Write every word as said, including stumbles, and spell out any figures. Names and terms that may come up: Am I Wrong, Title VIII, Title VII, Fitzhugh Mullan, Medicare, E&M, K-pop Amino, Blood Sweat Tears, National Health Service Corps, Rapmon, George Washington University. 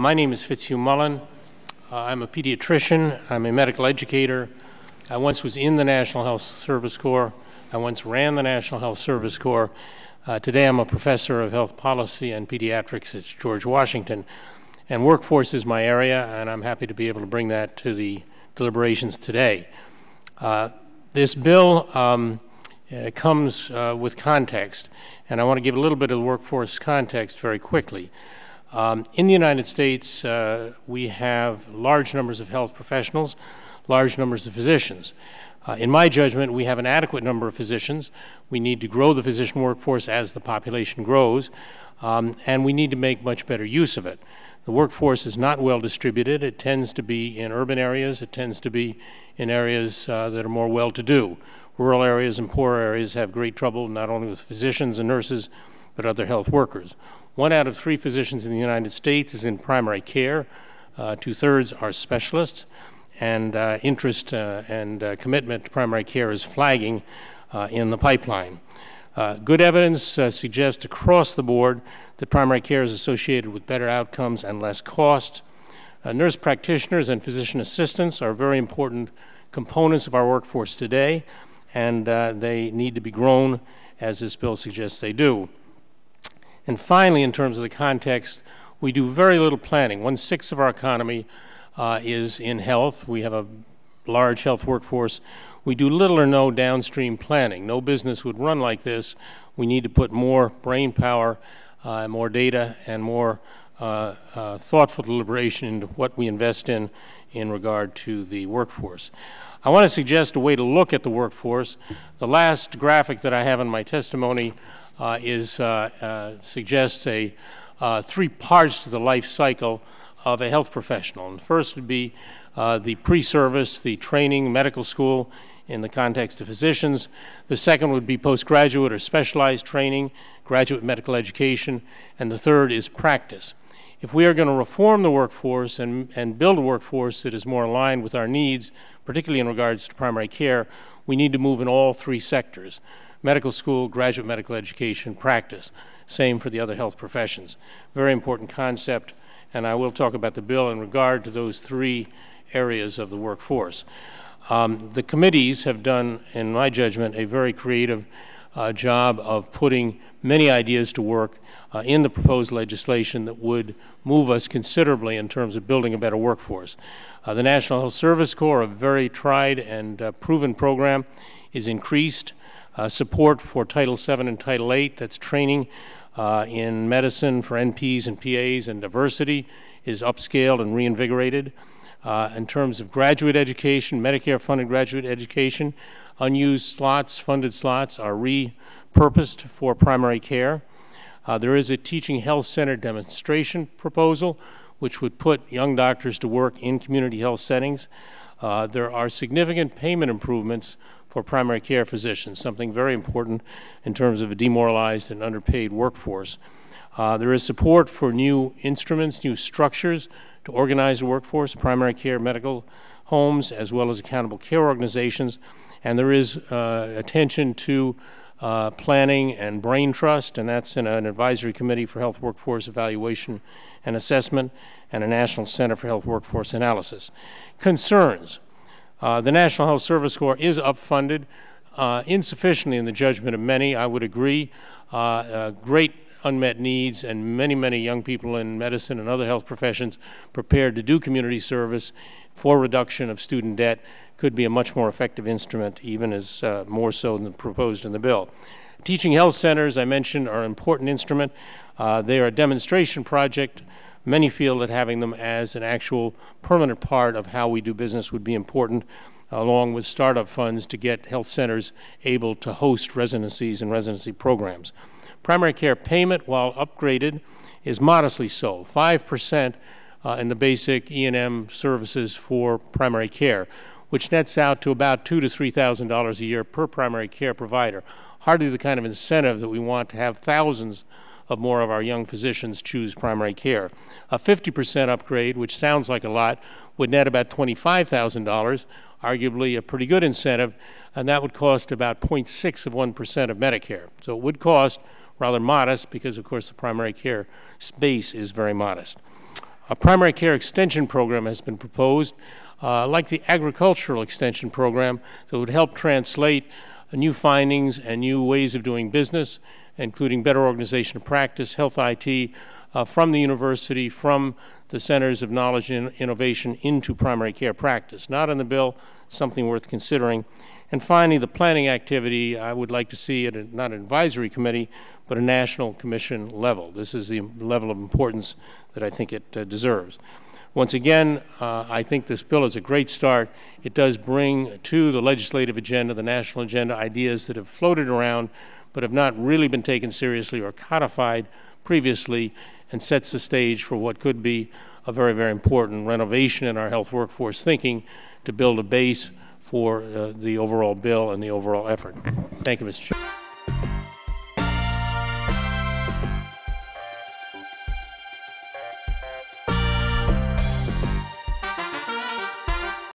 My name is Fitzhugh Mullan. Uh, I'm a pediatrician. I'm a medical educator. I once was in the National Health Service Corps. I once ran the National Health Service Corps. Uh, today I'm a professor of health policy and pediatrics at George Washington. And workforce is my area, and I'm happy to be able to bring that to the deliberations today. Uh, this bill um, comes uh, with context, and I want to give a little bit of the workforce context very quickly. Um, in the United States, uh, we have large numbers of health professionals, large numbers of physicians. Uh, in my judgment, we have an adequate number of physicians. We need to grow the physician workforce as the population grows, um, and we need to make much better use of it. The workforce is not well distributed. It tends to be in urban areas. It tends to be in areas uh, that are more well-to-do. Rural areas and poor areas have great trouble, not only with physicians and nurses, but other health workers. One out of three physicians in the United States is in primary care. Uh, two-thirds are specialists, and uh, interest uh, and uh, commitment to primary care is flagging uh, in the pipeline. Uh, good evidence uh, suggests across the board that primary care is associated with better outcomes and less cost. Uh, nurse practitioners and physician assistants are very important components of our workforce today, and uh, they need to be grown, as this bill suggests they do. And finally, in terms of the context, we do very little planning. one sixth of our economy uh, is in health. We have a large health workforce. We do little or no downstream planning. No business would run like this. We need to put more brain power, uh, more data, and more uh, uh, thoughtful deliberation into what we invest in in regard to the workforce. I want to suggest a way to look at the workforce. The last graphic that I have in my testimony uh, is, uh, uh, suggests a, uh, three parts to the life cycle of a health professional. And the first would be uh, the pre-service, the training, medical school in the context of physicians. The second would be postgraduate or specialized training, graduate medical education, and the third is practice. If we are going to reform the workforce and, and build a workforce that is more aligned with our needs, particularly in regards to primary care, we need to move in all three sectors: medical school, graduate medical education, practice. Same for the other health professions. Very important concept, and I will talk about the bill in regard to those three areas of the workforce. Um, the committees have done, in my judgment, a very creative uh, job of putting many ideas to work Uh, in the proposed legislation that would move us considerably in terms of building a better workforce. Uh, the National Health Service Corps, a very tried and uh, proven program, is increased. Uh, support for Title seven and Title eight, that's training uh, in medicine for N Ps and P As and diversity, is upscaled and reinvigorated. Uh, in terms of graduate education, Medicare-funded graduate education, unused slots, funded slots are repurposed for primary care. Uh, there is a teaching health center demonstration proposal, which would put young doctors to work in community health settings. Uh, there are significant payment improvements for primary care physicians, something very important in terms of a demoralized and underpaid workforce. Uh, there is support for new instruments, new structures to organize the workforce, primary care medical homes, as well as accountable care organizations. And there is uh, attention to Uh, planning and brain trust, and that's in an advisory committee for health workforce evaluation and assessment, and a National Center for Health Workforce Analysis. Concerns. Uh, the National Health Service Corps is upfunded uh, insufficiently in the judgment of many. I would agree. Uh, uh, great unmet needs, and many, many young people in medicine and other health professions prepared to do community service for reduction of student debt could be a much more effective instrument, even as uh, more so than proposed in the bill. Teaching health centers, I mentioned, are an important instrument. Uh, they are a demonstration project. Many feel that having them as an actual permanent part of how we do business would be important, along with startup funds to get health centers able to host residencies and residency programs. Primary care payment, while upgraded, is modestly so, five percent uh, in the basic E and M services for primary care, which nets out to about two to three thousand dollars a year per primary care provider. Hardly the kind of incentive that we want to have thousands of more of our young physicians choose primary care. A fifty percent upgrade, which sounds like a lot, would net about twenty-five thousand dollars, arguably a pretty good incentive, and that would cost about zero point six of one percent of Medicare. So it would cost rather modest because, of course, the primary care space is very modest. A primary care extension program has been proposed, uh, like the agricultural extension program, that would help translate new findings and new ways of doing business, including better organization of practice, health I T, uh, from the university, from the centers of knowledge and innovation into primary care practice. Not in the bill, something worth considering. And finally, the planning activity, I would like to see at a, not an advisory committee, but a national commission level. This is the level of importance that I think it uh, deserves. Once again, uh, I think this bill is a great start. It does bring to the legislative agenda, the national agenda, ideas that have floated around but have not really been taken seriously or codified previously, and sets the stage for what could be a very, very important renovation in our health workforce thinking to build a base for uh, the overall bill and the overall effort. Thank you, Mister Chairman.